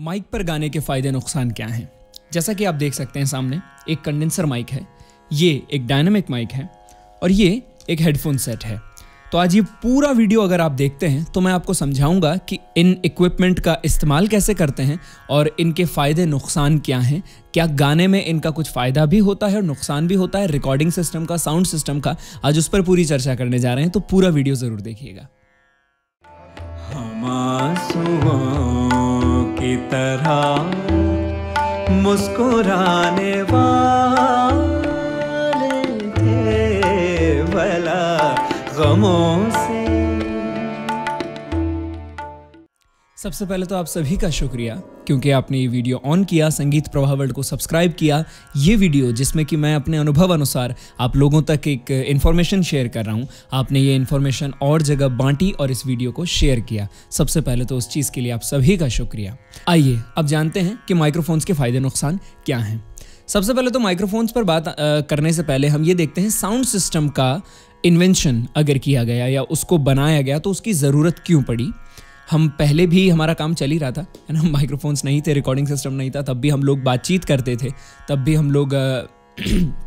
Mic पर गाने के फ़ायदे नुकसान क्या हैं। जैसा कि आप देख सकते हैं सामने एक कंडेंसर माइक है, ये एक डायनामिक माइक है और ये एक हेडफोन सेट है। तो आज ये पूरा वीडियो अगर आप देखते हैं तो मैं आपको समझाऊंगा कि इन इक्विपमेंट का इस्तेमाल कैसे करते हैं और इनके फ़ायदे नुकसान क्या हैं। क्या गाने में इनका कुछ फ़ायदा भी होता है और नुकसान भी होता है, रिकॉर्डिंग सिस्टम का, साउंड सिस्टम का। आज उस पर पूरी चर्चा करने जा रहे हैं, तो पूरा वीडियो ज़रूर देखिएगा। की तरह मुस्कुराने वाले थे भला गमों से। सबसे पहले तो आप सभी का शुक्रिया क्योंकि आपने ये वीडियो ऑन किया, संगीत प्रवाह वर्ल्ड को सब्सक्राइब किया। ये वीडियो जिसमें कि मैं अपने अनुभव अनुसार आप लोगों तक एक इन्फॉर्मेशन शेयर कर रहा हूँ, आपने ये इन्फॉर्मेशन और जगह बांटी और इस वीडियो को शेयर किया। सबसे पहले तो उस चीज़ के लिए आप सभी का शुक्रिया। आइए अब जानते हैं कि माइक्रोफोन्स के फ़ायदे नुकसान क्या हैं। सबसे पहले तो माइक्रोफोन्स पर बात करने से पहले हम ये देखते हैं साउंड सिस्टम का इन्वेंशन अगर किया गया या उसको बनाया गया तो उसकी ज़रूरत क्यों पड़ी। हम पहले भी हमारा काम चल ही रहा था, है ना। माइक्रोफोन्स नहीं थे, रिकॉर्डिंग सिस्टम नहीं था, तब भी हम लोग बातचीत करते थे, तब भी हम लोग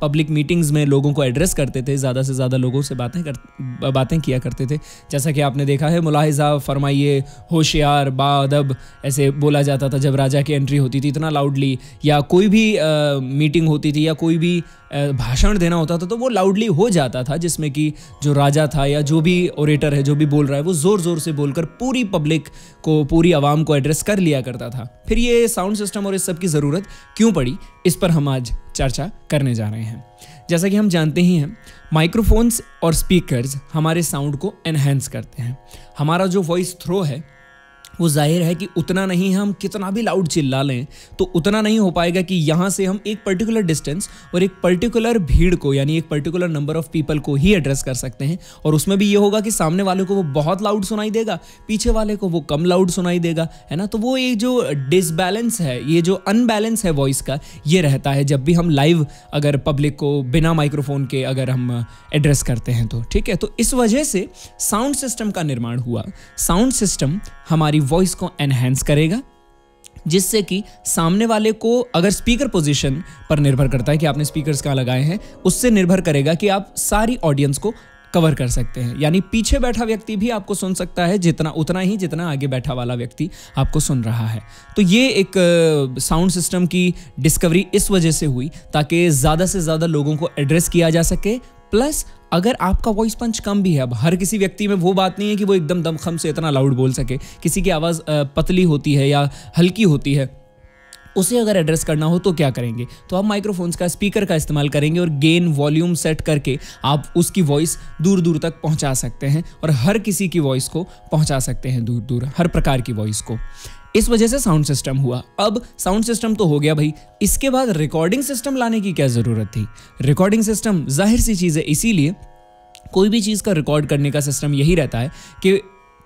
पब्लिक मीटिंग्स में लोगों को एड्रेस करते थे, ज़्यादा से ज़्यादा लोगों से बातें किया करते थे। जैसा कि आपने देखा है, मुलाहिज़ा फरमाइए, होशियार, बाअदब, ऐसे बोला जाता था जब राजा की एंट्री होती थी इतना लाउडली, या कोई भी मीटिंग होती थी या कोई भी भाषण देना होता था तो वो लाउडली हो जाता था, जिसमें कि जो राजा था या जो भी ओरेटर है, जो भी बोल रहा है, वो ज़ोर ज़ोर से बोलकर पूरी पब्लिक को, पूरी आवाम को एड्रेस कर लिया करता था। फिर ये साउंड सिस्टम और इस सब की ज़रूरत क्यों पड़ी, इस पर हम आज चर्चा करने जा रहे हैं। जैसा कि हम जानते ही हैं, माइक्रोफोन्स और स्पीकर्स हमारे साउंड को एनहेंस करते हैं। हमारा जो वॉइस थ्रो है वो जाहिर है कि उतना नहीं है, हम कितना भी लाउड चिल्ला लें तो उतना नहीं हो पाएगा कि यहाँ से हम एक पर्टिकुलर डिस्टेंस और एक पर्टिकुलर भीड़ को, यानी एक पर्टिकुलर नंबर ऑफ पीपल को ही एड्रेस कर सकते हैं। और उसमें भी ये होगा कि सामने वाले को वो बहुत लाउड सुनाई देगा, पीछे वाले को वो कम लाउड सुनाई देगा, है ना। तो वो ये जो डिसबैलेंस है, ये जो अनबैलेंस है वॉइस का, ये रहता है जब भी हम लाइव अगर पब्लिक को बिना माइक्रोफोन के अगर हम एड्रेस करते हैं तो, ठीक है। तो इस वजह से साउंड सिस्टम का निर्माण हुआ। साउंड सिस्टम हमारी वॉइस को एनहेंस करेगा, जिससे कि सामने वाले को, अगर स्पीकर पोजीशन पर निर्भर करता है कि आपने स्पीकर्स कहाँ लगाए हैं, उससे निर्भर करेगा कि आप सारी ऑडियंस को कवर कर सकते हैं। यानी पीछे बैठा व्यक्ति भी आपको सुन सकता है जितना, उतना ही जितना आगे बैठा वाला व्यक्ति आपको सुन रहा है। तो ये एक साउंड सिस्टम की डिस्कवरी इस वजह से हुई ताकि ज़्यादा से ज़्यादा लोगों को एड्रेस किया जा सके। प्लस अगर आपका वॉइस पंच कम भी है, अब हर किसी व्यक्ति में वो बात नहीं है कि वो एकदम दमखम से इतना लाउड बोल सके, किसी की आवाज़ पतली होती है या हल्की होती है, उसे अगर एड्रेस करना हो तो क्या करेंगे, तो आप माइक्रोफोन्स का, स्पीकर का इस्तेमाल करेंगे और गेन, वॉल्यूम सेट करके आप उसकी वॉइस दूर दूर तक पहुंचा सकते हैं और हर किसी की वॉइस को पहुंचा सकते हैं दूर दूर, हर प्रकार की वॉइस को। इस वजह से साउंड सिस्टम हुआ। अब साउंड सिस्टम तो हो गया भाई, इसके बाद रिकॉर्डिंग सिस्टम लाने की क्या ज़रूरत थी। रिकॉर्डिंग सिस्टम जाहिर सी चीज़ है, इसीलिए कोई भी चीज़ का रिकॉर्ड करने का सिस्टम यही रहता है कि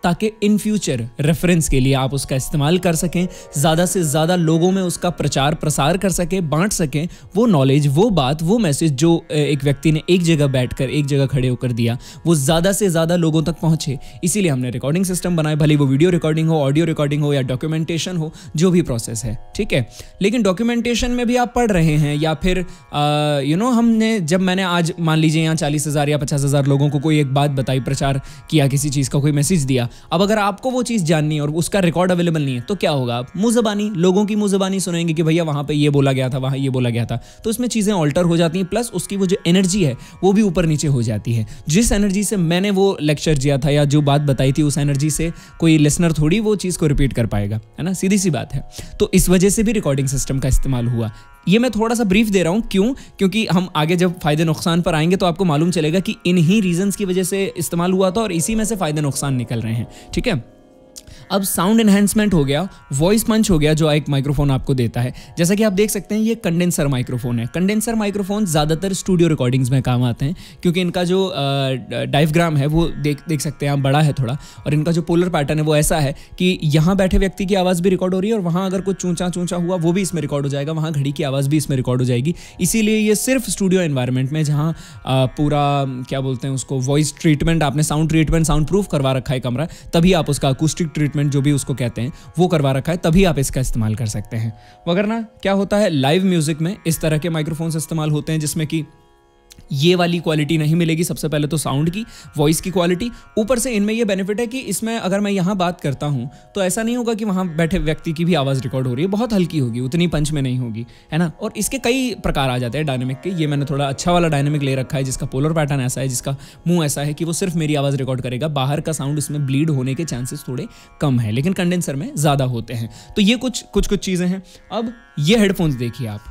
ताकि इन फ्यूचर रेफरेंस के लिए आप उसका इस्तेमाल कर सकें, ज़्यादा से ज़्यादा लोगों में उसका प्रचार प्रसार कर सकें, बांट सकें वो नॉलेज, वो बात, वो मैसेज जो एक व्यक्ति ने एक जगह बैठकर, एक जगह खड़े होकर दिया, वो ज़्यादा से ज़्यादा लोगों तक पहुँचे। इसीलिए हमने रिकॉर्डिंग सिस्टम बनाए, भले वो वीडियो रिकॉर्डिंग हो, ऑडियो रिकॉर्डिंग हो या डॉक्यूमेंटेशन हो, जो भी प्रोसेस है, ठीक है। लेकिन डॉक्यूमेंटेशन में भी आप पढ़ रहे हैं या फिर हमने, जब मैंने आज मान लीजिए यहाँ 40,000 या 50,000 लोगों को कोई एक बात बताई, प्रचार किया, किसी चीज़ का कोई मैसेज दिया, अब अगर आपको वो चीज़ जाननी है और उसका रिकॉर्ड अवेलेबल नहीं है तो क्या होगा, आप मुंह ज़बानी, लोगों की मुंह ज़बानी सुनेंगे कि भैया वहाँ पे ये बोला गया था, वहाँ ये बोला गया था। तो इसमें चीज़ें ऑल्टर हो जाती हैं, प्लस उसकी वो जो एनर्जी है वो भी ऊपर नीचे हो जाती है। जिस एनर्जी से मैंने वो लेक्चर दिया था या जो बात बताई थी, उस एनर्जी से कोई लिसनर थोड़ी वो चीज़ को रिपीट कर पाएगा, है ना, सीधी सी बात है। तो इस वजह से भी रिकॉर्डिंग सिस्टम का इस्तेमाल हुआ। ये मैं थोड़ा सा ब्रीफ दे रहा हूँ, क्यों, क्योंकि हम आगे जब फ़ायदे नुकसान पर आएंगे तो आपको मालूम चलेगा कि इन्हीं रीजंस की वजह से इस्तेमाल हुआ था और इसी में से फ़ायदे नुकसान निकल रहे हैं, ठीक है। अब साउंड एनहेंसमेंट हो गया, वॉइस पंच हो गया, जो एक माइक्रोफोन आपको देता है। जैसा कि आप देख सकते हैं ये कंडेंसर माइक्रोफोन है। कंडेंसर माइक्रोफोन ज़्यादातर स्टूडियो रिकॉर्डिंग्स में काम आते हैं क्योंकि इनका जो डायफ्राम है वो देख सकते हैं आप, बड़ा है थोड़ा, और इनका जो पोलर पैटर्न है वो ऐसा है कि यहाँ बैठे व्यक्ति की आवाज़ भी रिकॉर्ड हो रही है और वहाँ अगर कुछ चूँचा चूँचा हुआ वो भी इसमें रिकॉर्ड हो जाएगा, वहाँ घड़ी की आवाज़ भी इसमें रिकॉर्ड हो जाएगी। इसीलिए ये सिर्फ स्टूडियो एन्वायरमेंट में, जहाँ पूरा क्या बोलते हैं उसको, वॉइस ट्रीटमेंट, आपने साउंड ट्रीटमेंट, साउंड प्रूफ करवा रखा है कमरा, तभी आप उसका अकूस्टिक ट्रीटमेंट ट्रीटमेंट जो भी उसको कहते हैं वो करवा रखा है, तभी आप इसका इस्तेमाल कर सकते हैं। वगरना क्या होता है, लाइव म्यूजिक में इस तरह के माइक्रोफोन्स इस्तेमाल होते हैं जिसमें कि ये वाली क्वालिटी नहीं मिलेगी। सबसे पहले तो साउंड की, वॉइस की क्वालिटी, ऊपर से इनमें ये बेनिफिट है कि इसमें अगर मैं यहाँ बात करता हूँ तो ऐसा नहीं होगा कि वहाँ बैठे व्यक्ति की भी आवाज़ रिकॉर्ड हो रही है, बहुत हल्की होगी, उतनी पंच में नहीं होगी, है ना। और इसके कई प्रकार आ जाते हैं डायनेमिक के। ये मैंने थोड़ा अच्छा वाला डायनेमिक ले रखा है जिसका पोलर पैटर्न ऐसा है, जिसका मुँह ऐसा है कि वो सिर्फ मेरी आवाज़ रिकॉर्ड करेगा, बाहर का साउंड इसमें ब्लीड होने के चांसेस थोड़े कम है, लेकिन कंडेंसर में ज़्यादा होते हैं। तो ये कुछ चीज़ें हैं। अब ये हेडफोन्स देखिए आप,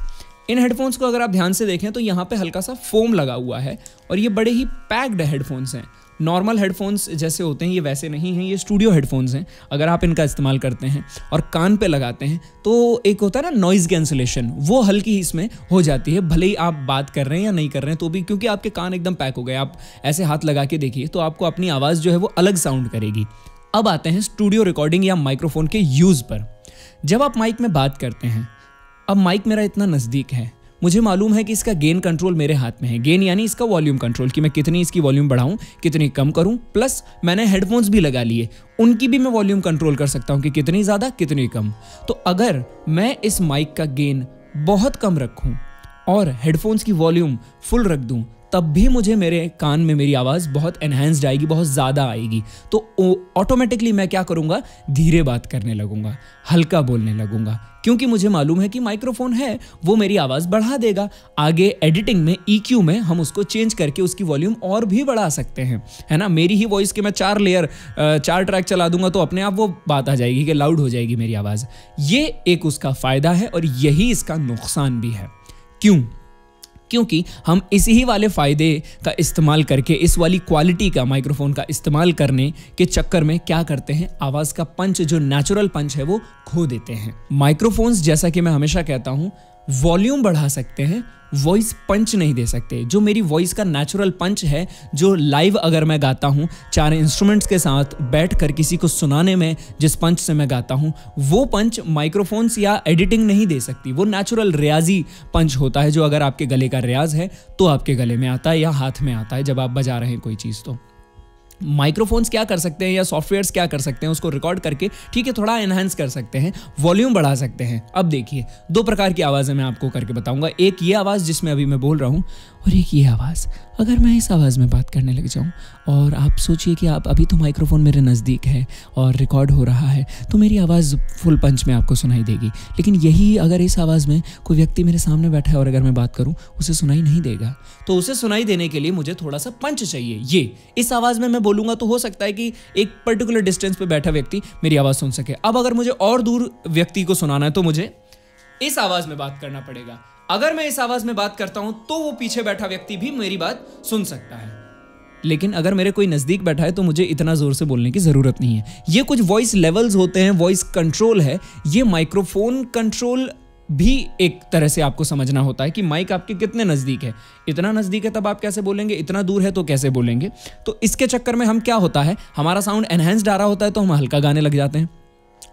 इन हेडफोन्स को अगर आप ध्यान से देखें तो यहाँ पे हल्का सा फोम लगा हुआ है और ये बड़े ही पैक्ड हेडफोन्स हैं। नॉर्मल हेडफोन्स जैसे होते हैं ये वैसे नहीं हैं, ये स्टूडियो हेडफोन्स हैं। अगर आप इनका इस्तेमाल करते हैं और कान पे लगाते हैं तो एक होता है ना नॉइज़ कैंसलेशन, वो हल्की ही इसमें हो जाती है, भले ही आप बात कर रहे हैं या नहीं कर रहे हैं तो भी, क्योंकि आपके कान एकदम पैक हो गए। आप ऐसे हाथ लगा के देखिए तो आपको अपनी आवाज़ जो है वो अलग साउंड करेगी। अब आते हैं स्टूडियो रिकॉर्डिंग या माइक्रोफोन के यूज़ पर। जब आप माइक में बात करते हैं, अब माइक मेरा इतना नज़दीक है, मुझे मालूम है कि इसका गेन कंट्रोल मेरे हाथ में है। गेन यानी इसका वॉल्यूम कंट्रोल, कि मैं कितनी इसकी वॉल्यूम बढ़ाऊं, कितनी कम करूं। प्लस मैंने हेडफोन्स भी लगा लिए, उनकी भी मैं वॉल्यूम कंट्रोल कर सकता हूं कि कितनी ज़्यादा कितनी कम। तो अगर मैं इस माइक का गेन बहुत कम रखूँ और हेडफोन्स की वॉल्यूम फुल रख दूँ, तब भी मुझे मेरे कान में मेरी आवाज़ बहुत एनहेंस्ड आएगी, बहुत ज़्यादा आएगी। तो ऑटोमेटिकली मैं क्या करूँगा, धीरे बात करने लगूँगा, हल्का बोलने लगूँगा, क्योंकि मुझे मालूम है कि माइक्रोफोन है वो मेरी आवाज़ बढ़ा देगा। आगे एडिटिंग में, EQ में हम उसको चेंज करके उसकी वॉल्यूम और भी बढ़ा सकते हैं, है ना। मेरी ही वॉइस के मैं 4 ट्रैक चला दूंगा तो अपने आप वो बात आ जाएगी कि लाउड हो जाएगी मेरी आवाज़। ये एक उसका फ़ायदा है और यही इसका नुकसान भी है। क्यों? क्योंकि हम इसी ही वाले फ़ायदे का इस्तेमाल करके, इस वाली क्वालिटी का माइक्रोफोन का इस्तेमाल करने के चक्कर में क्या करते हैं, आवाज़ का पंच, जो नेचुरल पंच है, वो खो देते हैं। माइक्रोफोन्स, जैसा कि मैं हमेशा कहता हूँ, वॉल्यूम बढ़ा सकते हैं, वॉइस पंच नहीं दे सकते। जो मेरी वॉइस का नेचुरल पंच है, जो लाइव अगर मैं गाता हूँ 4 इंस्ट्रूमेंट्स के साथ बैठकर किसी को सुनाने में जिस पंच से मैं गाता हूँ, वो पंच माइक्रोफोन्स या एडिटिंग नहीं दे सकती। वो नेचुरल रियाजी पंच होता है, जो अगर आपके गले का रियाज है तो आपके गले में आता है या हाथ में आता है जब आप बजा रहे हैं कोई चीज़। तो माइक्रोफोन्स क्या कर सकते हैं या सॉफ्टवेयर्स क्या कर सकते हैं, उसको रिकॉर्ड करके, ठीक है, थोड़ा एनहांस कर सकते हैं, वॉल्यूम बढ़ा सकते हैं। अब देखिए, 2 प्रकार की आवाज़ें मैं आपको करके बताऊंगा। एक ये आवाज़ जिसमें अभी मैं बोल रहा हूँ, और एक ये आवाज़। अगर मैं इस आवाज़ में बात करने लग जाऊँ, और आप सोचिए कि आप अभी तो माइक्रोफोन मेरे नज़दीक है और रिकॉर्ड हो रहा है, तो मेरी आवाज़ फुल पंच में आपको सुनाई देगी। लेकिन यही अगर इस आवाज़ में कोई व्यक्ति मेरे सामने बैठा है और अगर मैं बात करूँ, उसे सुनाई नहीं देगा। तो उसे सुनाई देने के लिए मुझे थोड़ा सा पंच चाहिए। ये इस आवाज़ में मैं बोलूँगा तो हो सकता है कि एक पर्टिकुलर डिस्टेंस पर बैठा व्यक्ति मेरी आवाज़ सुन सके। अब अगर मुझे और दूर व्यक्ति को सुनाना है तो मुझे इस आवाज़ में बात करना पड़ेगा। अगर मैं इस आवाज़ में बात करता हूं तो वो पीछे बैठा व्यक्ति भी मेरी बात सुन सकता है, लेकिन अगर मेरे कोई नज़दीक बैठा है तो मुझे इतना ज़ोर से बोलने की ज़रूरत नहीं है। ये कुछ वॉइस लेवल्स होते हैं, वॉइस कंट्रोल है। ये माइक्रोफोन कंट्रोल भी एक तरह से आपको समझना होता है कि माइक आपके कितने नज़दीक है। इतना नज़दीक है तब आप कैसे बोलेंगे, इतना दूर है तो कैसे बोलेंगे। तो इसके चक्कर में हम, क्या होता है, हमारा साउंड एनहेंस्ड आ रहा होता है तो हम हल्का गाने लग जाते हैं।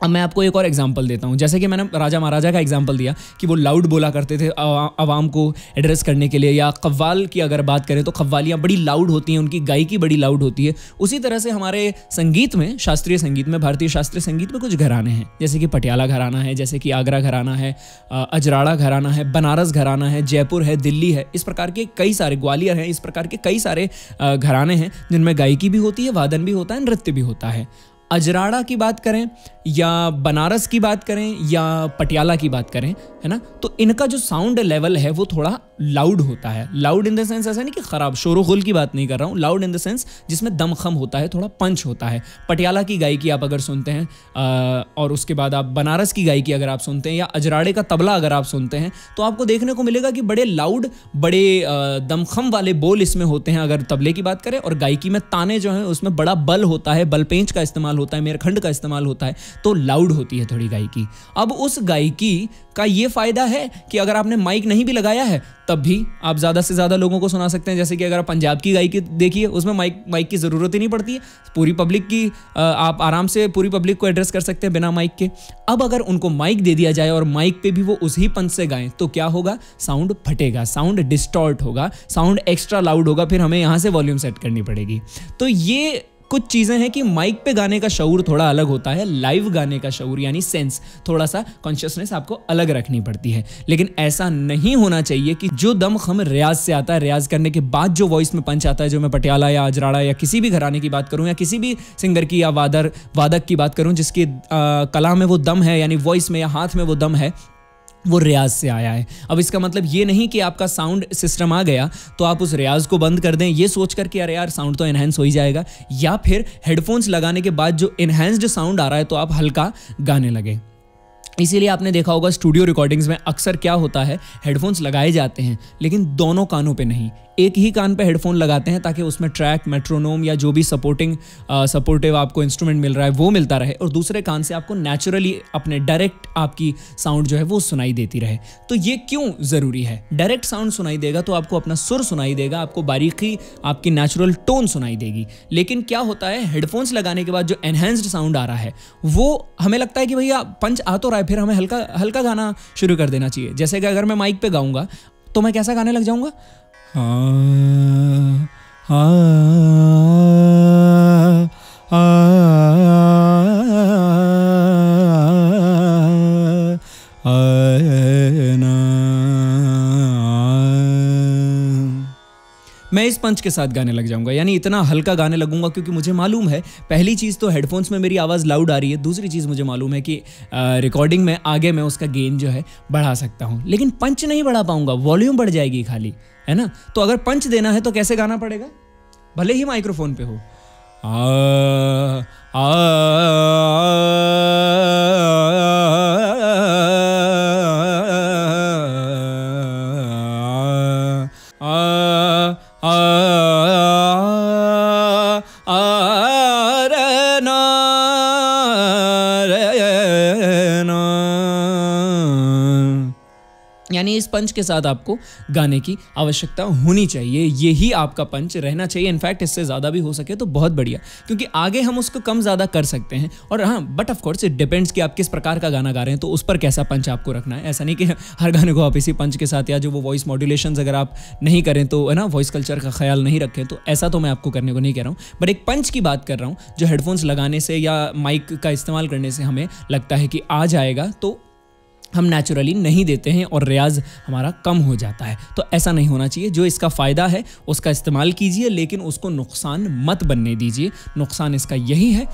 अब मैं आपको एक और एग्जांपल देता हूँ। जैसे कि मैंने राजा महाराजा का एग्जांपल दिया कि वो लाउड बोला करते थे आवाम को एड्रेस करने के लिए, या कव्वाल की अगर बात करें तो कव्वालियाँ बड़ी लाउड होती हैं, उनकी गायकी बड़ी लाउड होती है। उसी तरह से हमारे संगीत में, शास्त्रीय संगीत में, भारतीय शास्त्रीय संगीत में कुछ घराने हैं, जैसे कि पटियाला घराना है, जैसे कि आगरा घराना है, अजराड़ा घराना है, बनारस घराना है, जयपुर है, दिल्ली है, इस प्रकार के कई सारे, ग्वालियर हैं, इस प्रकार के कई सारे घराने हैं जिनमें गायकी भी होती है, वादन भी होता है, नृत्य भी होता है। अजराड़ा की बात करें या बनारस की बात करें या पटियाला की बात करें, है ना, तो इनका जो साउंड लेवल है वो थोड़ा लाउड होता है। लाउड इन द सेंस ऐसा नहीं कि ख़राब, शोर गुल की बात नहीं कर रहा हूँ, लाउड इन द सेंस जिसमें दमखम होता है, थोड़ा पंच होता है। पटियाला की गायकी आप अगर सुनते हैं और उसके बाद आप बनारस की गायकी अगर आप सुनते हैं या अजराड़े का तबला अगर आप सुनते हैं तो आपको देखने को मिलेगा कि बड़े लाउड, बड़े दमखम वाले बोल इसमें होते हैं अगर तबले की बात करें। और गायकी में ताने जो हैं उसमें बड़ा बल होता है, बलपेंच का इस्तेमाल होता है, मेरखंड का इस्तेमाल होता है, तो लाउड होती है थोड़ी गायकी। अब उस गायकी का ये फ़ायदा है कि अगर आपने माइक नहीं भी लगाया है तब भी आप ज़्यादा से ज़्यादा लोगों को सुना सकते हैं। जैसे कि अगर आप पंजाब की गायकी देखिए, उसमें माइक की ज़रूरत ही नहीं पड़ती है, पूरी पब्लिक की, आप आराम से पूरी पब्लिक को एड्रेस कर सकते हैं बिना माइक के। अब अगर उनको माइक दे दिया जाए और माइक पे भी वो उसी पंच से गाएं तो क्या होगा, साउंड फटेगा, साउंड डिस्टॉर्ट होगा, साउंड एक्स्ट्रा लाउड होगा, फिर हमें यहाँ से वॉल्यूम सेट करनी पड़ेगी। तो ये कुछ चीज़ें हैं कि माइक पे गाने का शऊर थोड़ा अलग होता है, लाइव गाने का शऊर यानी सेंस, थोड़ा सा कॉन्शियसनेस आपको अलग रखनी पड़ती है। लेकिन ऐसा नहीं होना चाहिए कि जो दम खम रियाज से आता है, रियाज करने के बाद जो वॉइस में पंच आता है, जो मैं पटियाला या अजराड़ा या किसी भी घराने की बात करूँ या किसी भी सिंगर की या वादक की बात करूँ जिसकी कला में वो दम है, यानी वॉइस में या हाथ में वो दम है, वो रियाज से आया है। अब इसका मतलब ये नहीं कि आपका साउंड सिस्टम आ गया तो आप उस रियाज को बंद कर दें ये सोच कर कि अरे यार साउंड तो इन्हेंस हो ही जाएगा, या फिर हेडफोन्स लगाने के बाद जो इन्हेंस्ड साउंड आ रहा है तो आप हल्का गाने लगे। इसीलिए आपने देखा होगा स्टूडियो रिकॉर्डिंग्स में अक्सर क्या होता है, हेडफोन्स लगाए जाते हैं लेकिन दोनों कानों पे नहीं, एक ही कान पे हेडफोन लगाते हैं ताकि उसमें ट्रैक, मेट्रोनोम या जो भी सपोर्टिव आपको इंस्ट्रूमेंट मिल रहा है वो मिलता रहे, और दूसरे कान से आपको नेचुरली अपने डायरेक्ट आपकी साउंड जो है वो सुनाई देती रहे। तो ये क्यों ज़रूरी है? डायरेक्ट साउंड सुनाई देगा तो आपको अपना सुर सुनाई देगा, आपको बारीकी आपकी नेचुरल टोन सुनाई देगी। लेकिन क्या होता है, हेडफोन्स लगाने के बाद जो एनहेंस्ड साउंड आ रहा है वो हमें लगता है कि भैया पंच आ तो रहा है, फिर हमें हल्का हल्का गाना शुरू कर देना चाहिए। जैसे कि अगर मैं माइक पर गाऊँगा तो मैं कैसा गाने लग जाऊँगा, मैं इस पंच के साथ गाने लग जाऊंगा, यानी इतना हल्का गाने लगूंगा क्योंकि मुझे मालूम है, पहली चीज़ तो हेडफोन्स में मेरी आवाज़ लाउड आ रही है, दूसरी चीज़ मुझे मालूम है कि रिकॉर्डिंग में आगे मैं उसका गेन जो है बढ़ा सकता हूं, लेकिन पंच नहीं बढ़ा पाऊंगा, वॉल्यूम बढ़ जाएगी खाली, है ना। तो अगर पंच देना है तो कैसे गाना पड़ेगा, भले ही माइक्रोफोन पे हो, आ, आ, यानी इस पंच के साथ आपको गाने की आवश्यकता होनी चाहिए, यही आपका पंच रहना चाहिए। इनफैक्ट इससे ज़्यादा भी हो सके तो बहुत बढ़िया, क्योंकि आगे हम उसको कम ज़्यादा कर सकते हैं। और हाँ, but of course it depends कि आप किस प्रकार का गाना गा रहे हैं तो उस पर कैसा पंच आपको रखना है। ऐसा नहीं कि हर गाने को आप इसी पंच के साथ, या जो वो वॉइस मॉड्यूलेशन अगर आप नहीं करें तो, है ना, वॉइस कल्चर का ख्याल नहीं रखें तो ऐसा तो मैं आपको करने को नहीं कह रहा हूँ, बट एक पंच की बात कर रहा हूँ जो हेडफोन्स लगाने से या माइक का इस्तेमाल करने से हमें लगता है कि आ जाएगा तो हम नेचुरली नहीं देते हैं और रियाज हमारा कम हो जाता है। तो ऐसा नहीं होना चाहिए। जो इसका फ़ायदा है उसका इस्तेमाल कीजिए, लेकिन उसको नुकसान मत बनने दीजिए। नुकसान इसका यही है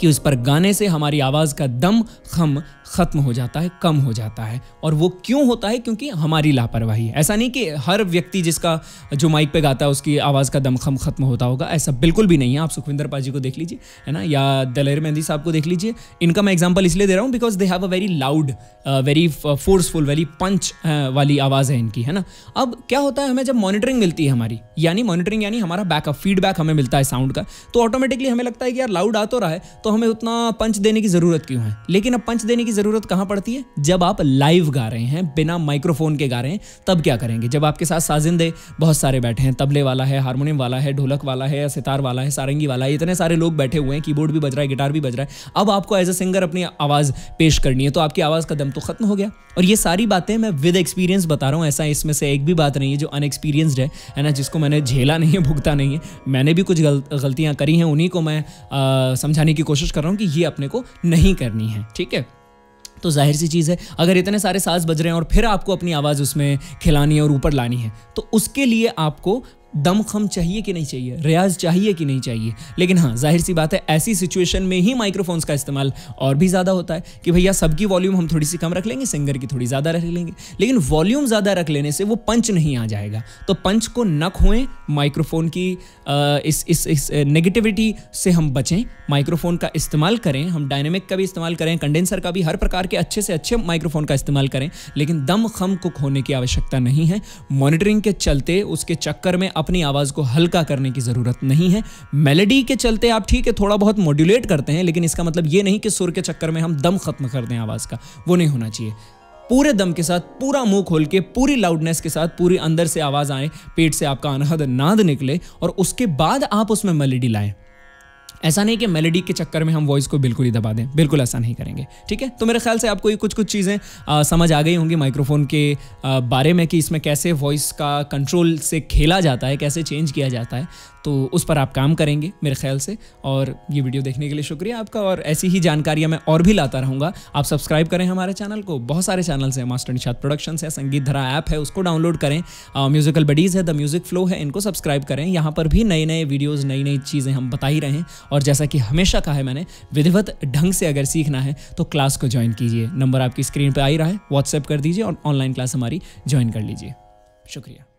कि उस पर गाने से हमारी आवाज़ का दम खम ख़त्म हो जाता है, कम हो जाता है। और वो क्यों होता है? क्योंकि हमारी लापरवाही है। ऐसा नहीं कि हर व्यक्ति जिसका जो माइक पे गाता है उसकी आवाज़ का दम खम ख़त्म होता होगा, ऐसा बिल्कुल भी नहीं है। आप सुखविंदर पाजी को देख लीजिए, है ना, या दलेर मेहंदी साहब को देख लीजिए। इनका मैं एग्जाम्पल इसलिए दे रहा हूँ because they have a very loud, very forceful, very punch वाली आवाज़ है इनकी, है ना। अब क्या होता है, हमें जब मॉनिटरिंग मिलती है हमारी, यानी मॉनिटरिंग यानी हमारा बैकअप, फीडबैक हमें मिलता है साउंड का, तो ऑटोमेटिकली हमें लगता है कि यार लाउड आ तो रहा है तो हमें उतना पंच देने की ज़रूरत क्यों है। लेकिन अब पंच देने की ज़रूरत कहाँ पड़ती है? जब आप लाइव गा रहे हैं, बिना माइक्रोफोन के गा रहे हैं, तब क्या करेंगे? जब आपके साथ साजिंदे बहुत सारे बैठे हैं, तबले वाला है, हारमोनियम वाला है, ढोलक वाला है, सितार वाला है, सारंगी वाला है, इतने सारे लोग बैठे हुए हैं, कीबोर्ड भी बज रहा है, गिटार भी बज रहा है। अब आपको एज अ सिंगर अपनी आवाज़ पेश करनी है तो आपकी आवाज़ का दम तो खत्म हो गया। और ये सारी बातें मैं विद एक्सपीरियंस बता रहा हूँ, ऐसा इसमें से एक भी बात नहीं है जो अनएक्सपीरियंसड है ना, जिसको मैंने झेला नहीं है, भुगता नहीं है। मैंने भी कुछ गलतियाँ करी हैं, उन्हीं को मैं समझाने की कोशिश कर रहा हूँ कि ये अपने को नहीं करनी है, ठीक है। तो जाहिर सी चीज़ है, अगर इतने सारे साज बज रहे हैं और फिर आपको अपनी आवाज़ उसमें खिलानी है और ऊपर लानी है तो उसके लिए आपको दम खम चाहिए कि नहीं चाहिए, रियाज चाहिए कि नहीं चाहिए। लेकिन हाँ, जाहिर सी बात है, ऐसी सिचुएशन में ही माइक्रोफोन्स का इस्तेमाल और भी ज़्यादा होता है कि भैया सबकी वॉल्यूम हम थोड़ी सी कम रख लेंगे, सिंगर की थोड़ी ज़्यादा रख लेंगे, लेकिन वॉल्यूम ज़्यादा रख लेने से वो पंच नहीं आ जाएगा। तो पंच को न खोएं, माइक्रोफोन की इस नेगेटिविटी से हम बचें, माइक्रोफोन का इस्तेमाल करें, हम डायनेमिक का भी इस्तेमाल करें, कंडेंसर का भी, हर प्रकार के अच्छे से अच्छे माइक्रोफोन का इस्तेमाल करें, लेकिन दम खम को खोने की आवश्यकता नहीं है। मॉनिटरिंग के चलते, उसके चक्कर में अपनी आवाज़ को हल्का करने की ज़रूरत नहीं है। मेलोडी के चलते आप ठीक है थोड़ा बहुत मॉड्यूलेट करते हैं, लेकिन इसका मतलब ये नहीं कि सुर के चक्कर में हम दम खत्म कर दें आवाज़ का, वो नहीं होना चाहिए। पूरे दम के साथ, पूरा मुंह खोल के, पूरी लाउडनेस के साथ, पूरी अंदर से आवाज़ आए, पेट से आपका अनहद नाद निकले और उसके बाद आप उसमें मेलोडी लाएं। ऐसा नहीं कि मेलोडी के चक्कर में हम वॉइस को बिल्कुल ही दबा दें, बिल्कुल ऐसा नहीं करेंगे, ठीक है। तो मेरे ख्याल से आपको ये कुछ चीज़ें समझ आ गई होंगी माइक्रोफोन के बारे में कि इसमें कैसे वॉइस का कंट्रोल से खेला जाता है, कैसे चेंज किया जाता है, तो उस पर आप काम करेंगे मेरे ख्याल से। और ये वीडियो देखने के लिए शुक्रिया आपका, और ऐसी ही जानकारियाँ मैं और भी लाता रहूँगा। आप सब्सक्राइब करें हमारे चैनल को, बहुत सारे चैनल्स हैं, मास्टर निषाद प्रोडक्शंस है, संगीत धरा ऐप है उसको डाउनलोड करें, म्यूजिकल बडीज़ है, द म्यूज़िक फ्लो है, इनको सब्सक्राइब करें। यहाँ पर भी नए नए वीडियोज़, नई नई चीज़ें हम बता ही रहे हैं। और जैसा कि हमेशा कहा है मैंने, विधिवत ढंग से अगर सीखना है तो क्लास को ज्वाइन कीजिए, नंबर आपकी स्क्रीन पर आ ही रहा है, व्हाट्सएप कर दीजिए और ऑनलाइन क्लास हमारी ज्वाइन कर लीजिए। शुक्रिया।